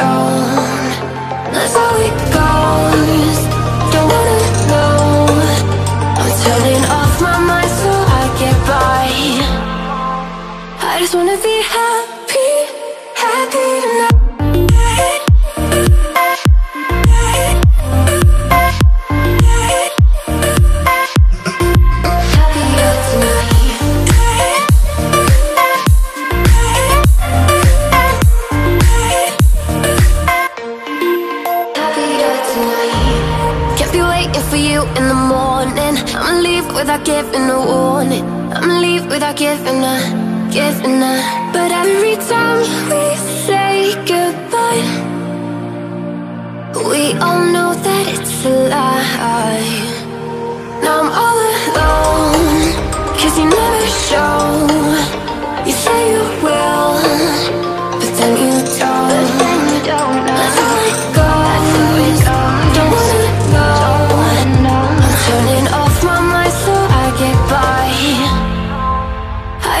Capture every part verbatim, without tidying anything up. don't. That's how it goes. Don't wanna know. I'm turning off my mind so I get by. I just wanna be happy, happy tonight. Without giving a warning, I'ma leave without giving a, giving a. But every time we say goodbye, we all know that it's a lie. Now I'm all alone, cause you never show. You say you will, but then you don't. That's how it goes. Don't wanna know. I'm turning off my mind so I get by. I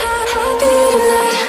happy tonight.